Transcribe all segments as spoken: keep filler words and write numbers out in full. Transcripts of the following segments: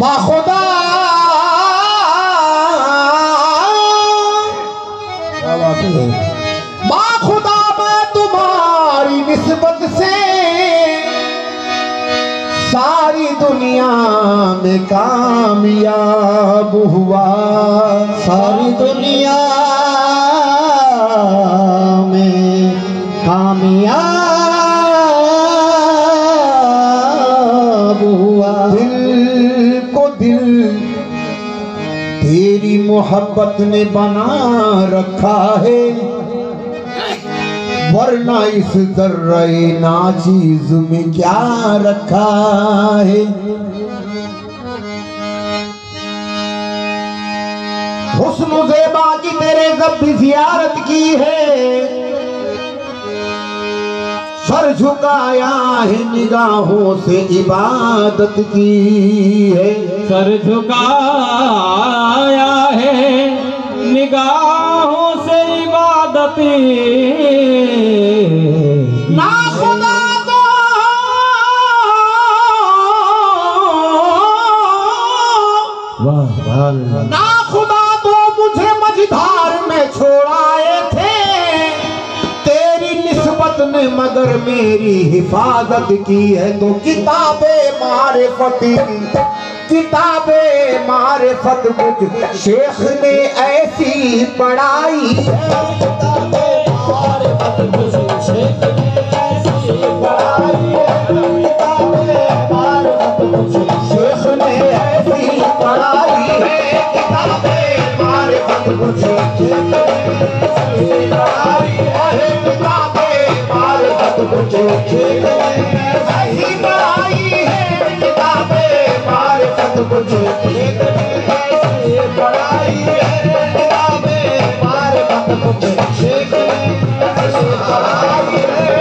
बाखुदा बाखुदा मैं तुम्हारी निस्बत से सारी दुनिया में कामयाब हुआ, सारी दुनिया में कामयाब हुआ। दिल को दिल तेरी मोहब्बत ने बना रखा है, वरना इस दर्रे नाचीज में क्या रखा है। हुस्न ज़ेबा की तेरे जब भी ज़ियारत की है, सर झुकाया है निगाहों से इबादत की है, सर झुकाया है निगाहों से इबादत। ना खुदा को वाह वाह, ना खुदा तो मुझे मझधार में छोड़ाए थे, तेरी निस्बत ने मगर मेरी हिफाजत की है। तो किताबें मारिफती किताबे मारिफत मुझ शेख ने ऐसी पढ़ाई है, किताबे मारिफत मुझ शेख ने ऐसी पढ़ाई है, किताबे मारिफत मुझ शेख ने ऐसी पढ़ाई है, किताबे मारिफत मुझ शेख ने ऐसी पढ़ाई है, किताबे मारिफत मुझ शेख ने ऐसी पढ़ाई है, किताबे मुझे एक ऐसी पढ़ाई है, किताबे मारिफत मुझे एक ऐसी पढ़ाई है,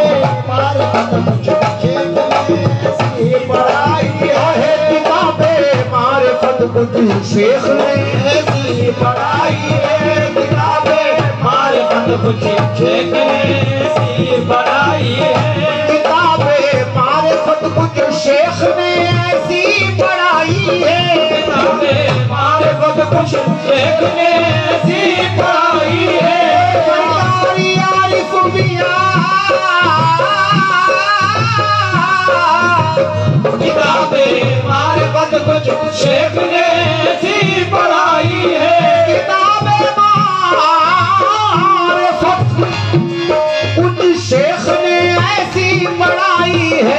किताबे मारिफत मुझे एक ऐसी पढ़ाई है, किताबे मारिफत मुझे शेख ने ऐसी पढ़ाई है, किताबे मारिफत मुझे शेख ने ऐसी पढ़ाई है, किताबे मारिफत मुझे शेख ने ऐसी कुछ शेख ने ऐसी पढ़ाई है। सरकारी आलिफ मियां किताबें मारिफत कुछ शेख ने ऐसी पढ़ाई है, किताबें मारिफत कुछ शेख ने ऐसी पढ़ाई है।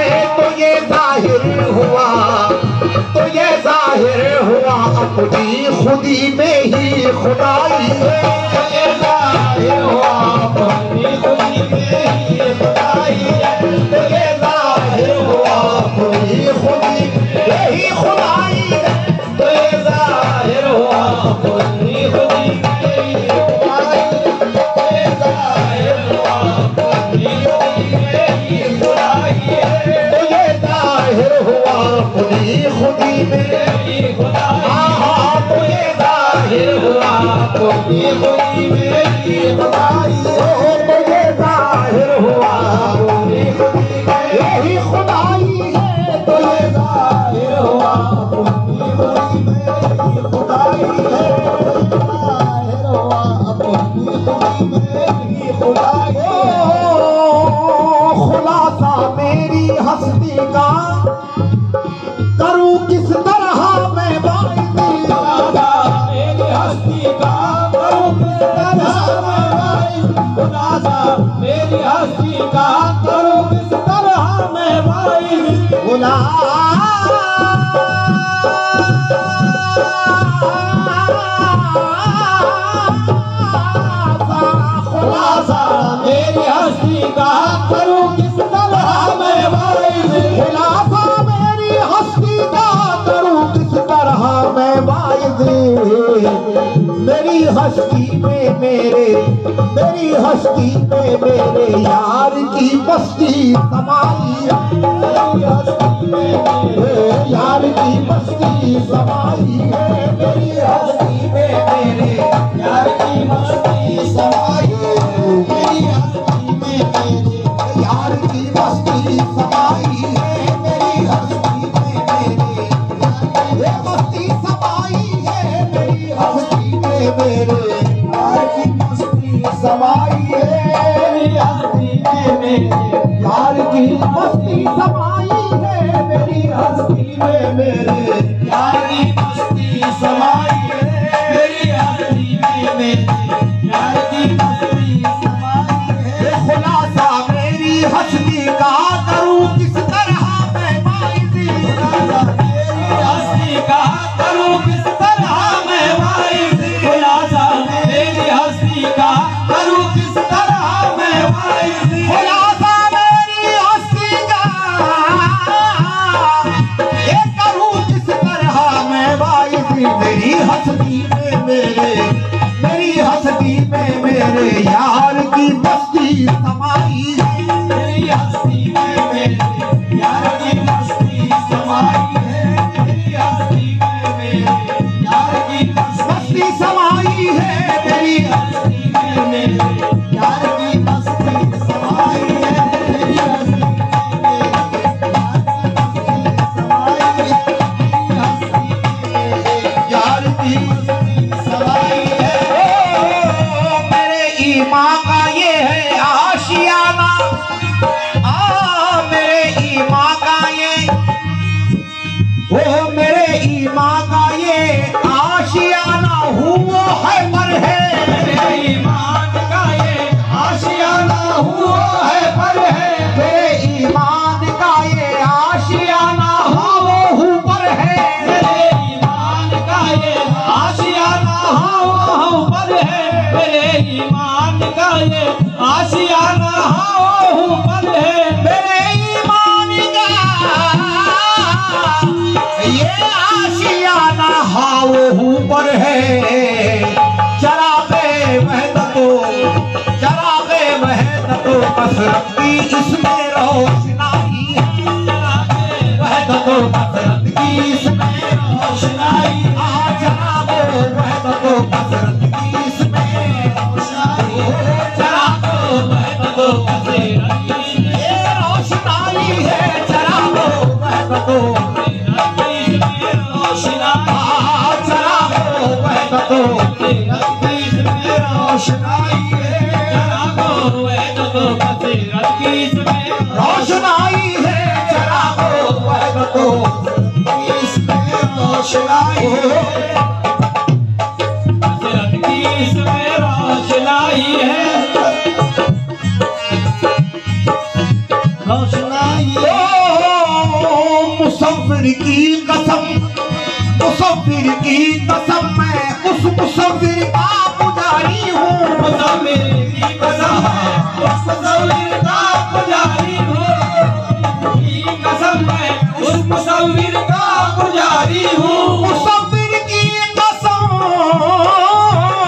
तो ये ज़ाहिर हुआ, तो ये ज़ाहिर हुआ अपनी खुदी में ही खुदाई है, तो ये ज़ाहिर हुआ अपनी खुदी में ही खुदाई है, तो ये ज़ाहिर हुआ अपनी खुदी में ही खुदाई है, तो ये ज़ाहिर हुआ अपनी खुदी में ही खुदाई, तो ये ज़ाहिर हुआ अपनी खुदी में ही खुदाई है, तो ये ज़ाहिर हुआ अपनी खुदी में ही खुदाई। ज़ाहिर हुआ अपनी खुदी में ही खुदाई है, तो ये ज़ाहिर हुआ अपनी खुदी में ही खुदाई है, तो ये ज़ाहिर हुआ अपनी खुदी में ही खुदाई है, ज़ाहिर हुआ अपनी खुदी में ही खुदाई है। खुलासा मेरी हस्ती का करूँ किस तरह मैं बात मेरी हस्ती का करो किस तरह मैं भाई खुलासा मेरी हस्ती का करो किस तरह मैं भाई, खुलासा मेरी हस्ती का करो किस तरह मैं भाई। मेरी हस्ती में मेरे मेरी हस्ती में मेरे यार की मस्ती समाई है, मेरी हस्ती में मेरे यार की मस्ती समाई है, मेरी हस्ती में मेरे यार की मस्ती समाई है, मेरी हस्ती में मेरे यार की मस्ती समाई है, मेरी हस्ती में मेरे मेरे यार की मस्ती समाई है, हस्ती में मेरे यार की मस्ती समाई है, मेरी हस्ती में मेरे यार की मस्ती समाई है, मेरी हस्ती में मेरे यार की मस्ती समाई है। खुलासा मेरी हस्ती का करूँ किस तरह मैं वाइजी, मेरी हस्ती का करूँ किस तरह मैं वाइजी, खुलासा मेरी हस्ती का करूँ किस तरह मैं वाइजी। मेरी हस्ती में मेरे, मेरी हस्ती में मेरे यार की मस्ती समाई है, मेरी हस्ती में मेरे यार की मस्ती समाई है, मेरी हस्ती में मेरे यार की मस्ती समाई है, मेरी हस्ती में मेरे यार की मस्ती समाई है, मेरी हस्ती ईमान का ये आशियाना ऊपर है, मेरे ईमान का ये आशियाना ऊपर है। चरागे महतो चरागे महतो कसरत की इसमें रोशनाई है, चरागे महतो कसरत की इसमें रोशनाई है, चरागे महतो कसरत रोशनाई है, चरागो है तो बसेरा की इसमें रोशनाई है, चरागो है तो इसमें रोशनाई है, बसेरा की इसमें रोशनाई है, रोशनाई है। मुसाफिर की कसम मुसाफिर की कसम मैं उस मुसाफिर का पुजारी हूँ, मुसाफिर की कसम उस मुसाफिर का पुजारी हूँ, की कसम मैं उस मुसाफिर का पुजारी हूँ, मुसाफिर की कसम मैं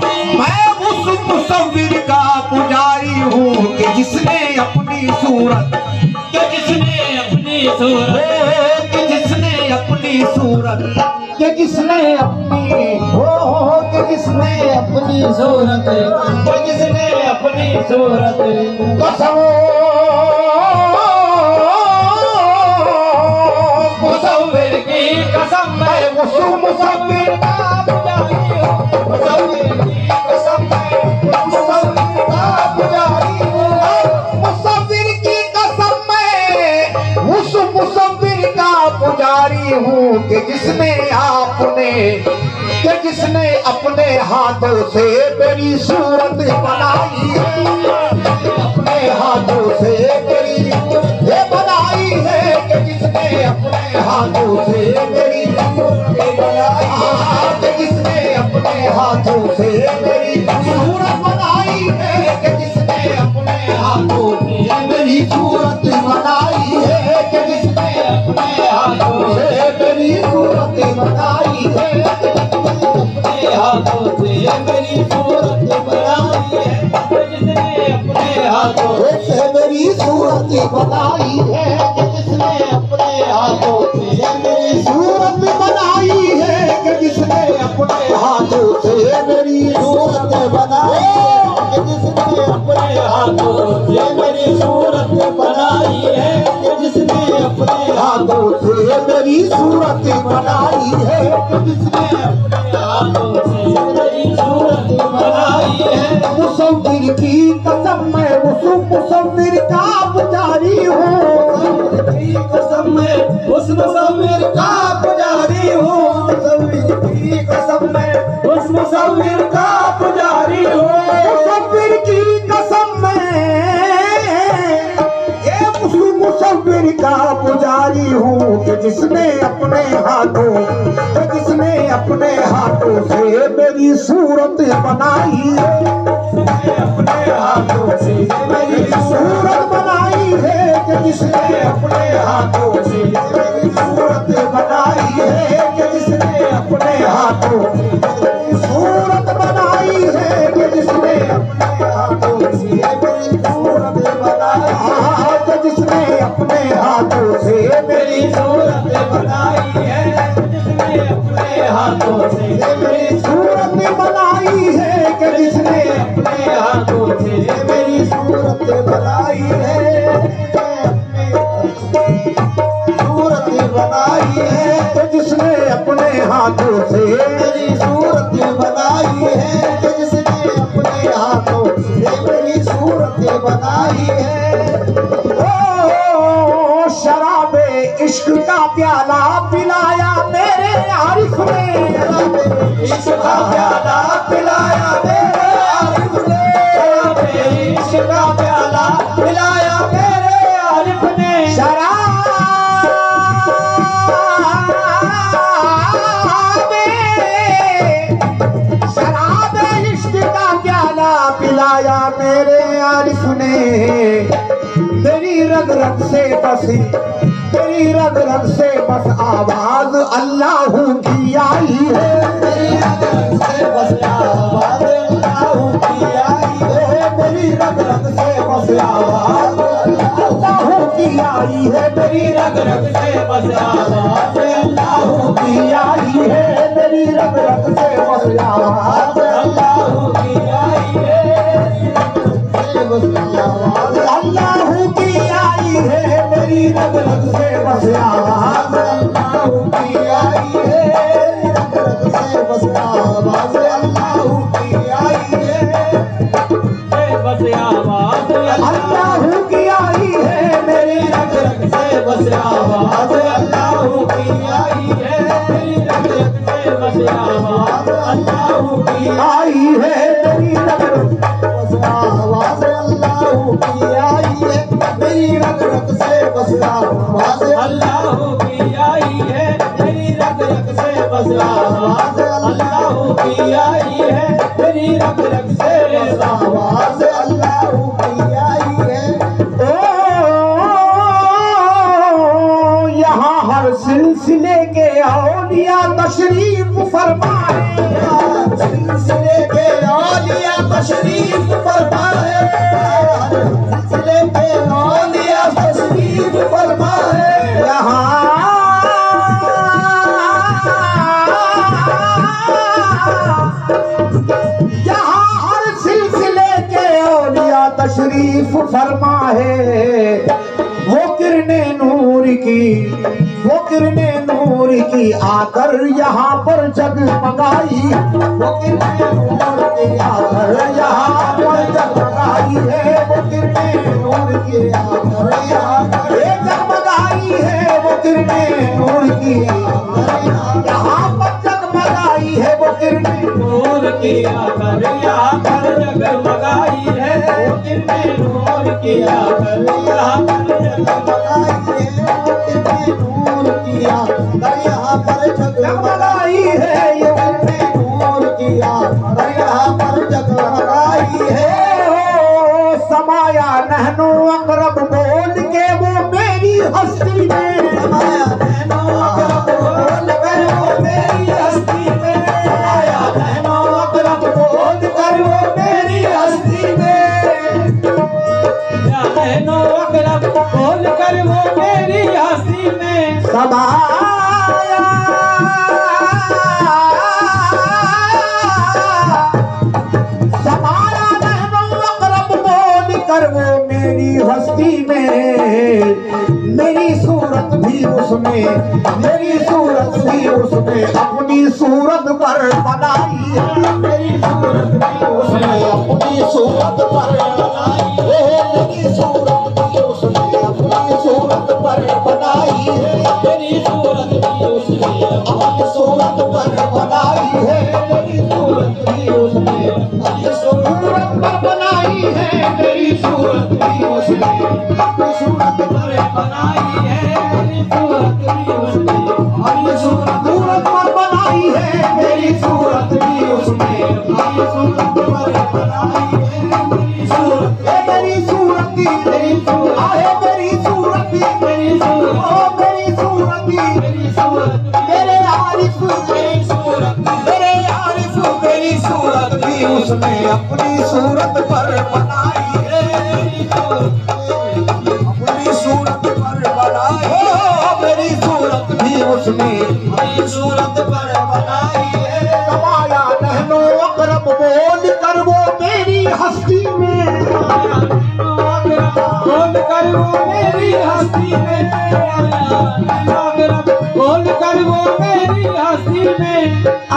उस मुसाफिर का पुजारी हूँ कि जिसने अपनी सूरत कि जिसने अपनी सूरत कि जिसने अपनी सूरत कि किसने अपनी हो कि किसने अपनी सूरत कि किसने अपनी सूरत कसम मुसाफिर की कसम मैं उस मुसाफिर का पुजारी हूँ, मुसाफिर की कसम मैं उस मुसाफिर का पुजारी हूँ, मुसाफिर की कसम मैं उस मुसाफिर का पुजारी हूँ कि जिसने आपने कि जिसने अपने हाथों से मेरी सूरत बनाई है, अपने हाथों से मेरी बनाई है, कि जिसने अपने हाथों से मेरी सूरत बनाई है, कि जिसने अपने हाथों से मेरी सूरत बनाई है, कि जिसने अपने हाथों से मेरी सूरत बनाई है, कि जिसने अपने हाथों से मेरी सूरत बनाई है, अपने हाथों से मेरी सूरत बनाई है, जिसने अपने हाथों से मेरी सूरत बनाई है, जिसने अपने हाथों से मेरी सूरत बनाई है, जिसने अपने हाथों से मेरी सूरत बनाई है, जिसने अपने हाथों से मेरी सूरत बनाई है, जिसने अपने हाथों से मेरी सूरत बनाई है, जिसने अपने हाथों से मेरी खुदी की कसम मैं उस मुसव्विर का पुजारी हूँ। की कसम मैं उस मुसव्विर का पुजारी हूँ। की कसम मैं उस मुसव्विर का पुजारी हूँ। मुसव्विर की कसम मैं ये उस मुसव्विर का पुजारी हूँ कि जिसने अपने हाथों अपने हाथों से मेरी सूरत बनाई है। अपने हाथों से मेरी सूरत बनाई है कि जिसने अपने हाथों से मेरी सूरत बनाई है कि जिसने अपने हाथों सूरत बनाई है कि जिसने अपने हाथों से मेरी सूरत बनाई है कि जिसने अपने हाथों से मेरी सूरत बनाई है हाथों से मेरी सूरत बनाई है कि जिसने अपने हाथों से मेरी सूरत बनाई है। सूरत बनाई है कि जिसने अपने हाथों से मेरी सूरत बनाई है कि जिसने अपने हाथों से मेरी सूरत बनाई है। ओ शराबे इश्क का प्याला पिलाया मेरे आरिफ ने। इसका प्याला पिलाया मेरे आरिफ ने। इसका प्याला पिलाया मेरे आरिफ ने। शराबे शराबे इश्क का प्याला पिलाया मेरे आरिफ ने। तेरी रग रग से बसी तेरी रग रग से बस आवाज अल्लाह की आई है। तेरी रग रग से बस आवाज अल्लाह की आई है। तेरी रग रग से बस आवाज अल्लाह की आई है। तेरी रग रग से बस आवाज अल्लाह की आई है। तेरी रग रग से बस आवाज अल्लाह की आई है। अल्लाह की आई है। तेरी रग रग से बस आवाज अल्लाह की आई है। तेरी रग रग से बस आवाज अल्लाह की आई है। बस आवाज अल्लाह की आई है। तेरी रग रग से बस आवाज अल्लाह की आई है। तेरी रग रग से बस आवाज अल्लाह की आई है। तेरी रग रग से बस आवाज अल्लाह की आई है। तेरी रग रग से बस आवाज अल्लाह की आई है। तेरी रग रग से बस आवाज अल्लाह की आई है। तेरी रग रग से बस आवाज अल्लाह की आई है। ओ यहाँ हर सिलसिले के औलिया तशरीफ फरमाए। सिलसिले के औलिया तशरीफ फरमाए। तशरीफ फरमा है वो किरने नूर की वो किरने नूर की आकर यहाँ पर जगमगाई। वो किरने नूर की आकर यहाँ पर जगमगाई है। वो किरने नूर की आकर यहाँ पर जगमगाई है। वो किरने नूर की यहाँ पर जगमगाई है। वो किरने नूर की आकर यहाँ पर जगमगाई है। किरने नूर की आकर यहाँ पर जगमगाई है। किरने नूर की आकर यहाँ पर जगमगाई है। ये किरने नूर की आकर यहाँ पर जगमगाई है। ओ समाया नहनो अकरब बोल के वो मेरी हस्ती में। समाया नहनो अकरब बोल के वो मेरी हस्ती में। समाया नहनो अकरब बोल के वो मेरी हस्ती में। नहनो अकरब बोल कर वो मेरी हस्ती में। समाया समाया नहनो अकरब बोल कर वो मेरी हस्ती में। मेरी सूरत भी उस उसने मेरी सूरत भी उसने अपनी सूरत पर बनाई है, मेरी सूरत भी उसने अपनी सूरत पर बनाई है, मेरी सूरत भी उसने अपनी सूरत पर बनाई है, मेरी सूरत भी उसने अपनी सूरत पर बनाई है, मेरी सूरत भी उसने अपनी सूरत पर बनाई है, मेरी सूरत भी उसने अपनी सूरत पर बनाई है, उसने अपनी सूरत पर बनाई है, अपनी सूरत पर बनाई है, मेरी सूरत भी उसने अपनी सूरत पर बनाई है, कमाया नहनो अकरब बोल कर वो मेरी हस्ती में, बोल कर वो मेरी हस्ती में, बोल कर वो मेरी हस्ती में, आ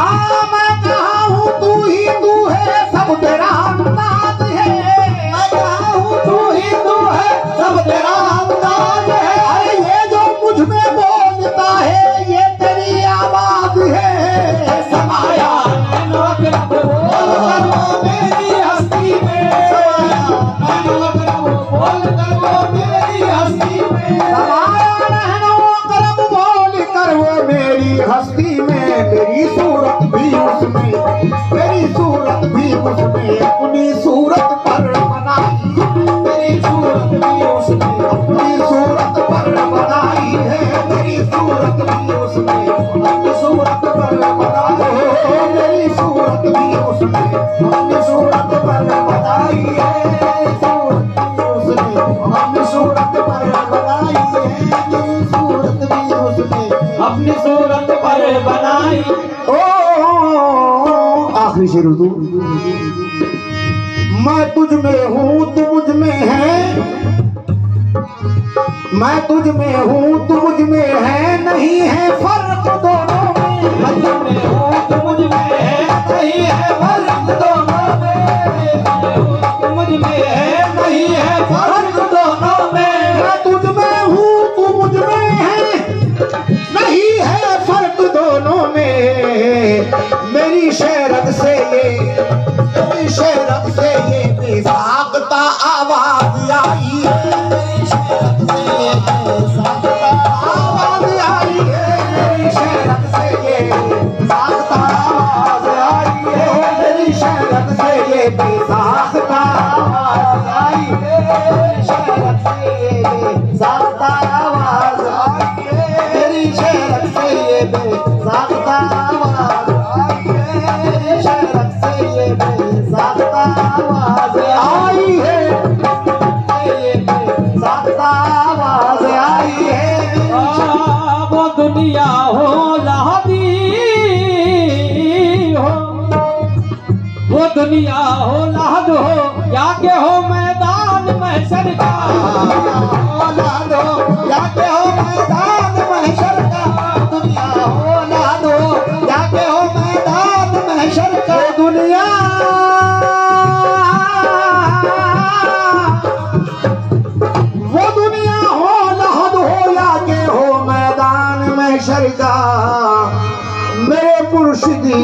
मैं तुझ में हूँ तू मुझ में है, मैं तुझ में हूँ तू मुझ में है, नहीं है फर्क दोनों में, मैं तुझ में हूँ तू मुझ में है, नहीं है फर्क दोनों में, तू मुझ में है, नहीं है फर्क दोनों में, मैं तुझ में हूँ तू मुझ में है, नहीं है फर्क दोनों में, मेरी शहरत से मेरी शहरत से ये बेसाखता आवाज आई है, मेरी शहरत से ये बेसाखता आवाज आई है, मेरी शहरत से ये बेसाखता आवाज आई है, मेरी शहरत से ये बेसाखता आवाज आई है, मेरी शहरत से ये बेसाखता आवाज आई है, मेरी शहरत से ये बेसाखता आवाज आई है, मेरी शहरत से ये आवाज आई है, आवाज आई है, वो दुनिया हो लहदी हो, वो दुनिया हो लहद हो, या के हो मैदान महशर का, लहद हो या के हो मैदान महशर का, दुनिया हो लहद हो या के हो मैदान महशर का, दुनिया मेरे पुरशिदी,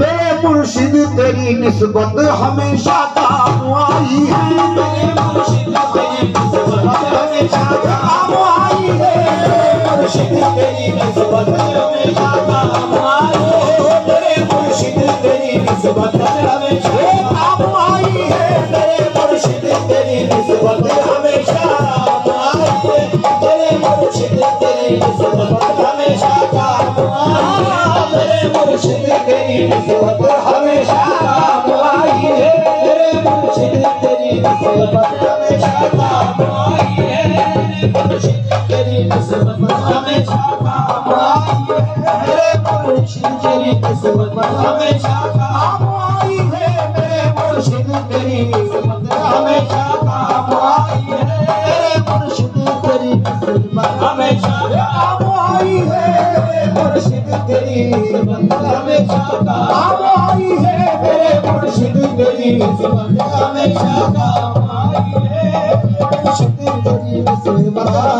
मेरे पुरशिदी तेरी निस्बत हमेशा काम आई है, मेरे पुरशिदी तेरी निस्बत हमेशा काम आई है, मेरे पुरशिदी तेरी निस्बत हमेशा काम आई है, मेरे पुरशिदी तेरी निस्बत हमेशा काम आई है, मेरे पुरशिदी तेरी निस्बत हमेशा काम आई है, मेरे पुरशिदी तेरी निस्बत हमेशा काम आई है, मेरे मुर्शिद तेरी निस्बत हमेशा काम आई है, मेरे मुर्शिद तेरी निस्बत हमेशा काम आई है, मेरे मुर्शिद तेरी निस्बत हमेशा काम आई है, मेरे मुर्शिद तेरी निस्बत हमेशा काम आई है, मेरे मुर्शिद तेरी निस्बत हमेशा काम आई है, मेरे मुर्शिद तेरी निस्बत हमेशा है मुर्शिद तेरी बंदा में शाका, हमारी है मेरे मुर्शिद तेरी बंदा में शाका, हमारी है मुर्शिद तेरी बंदा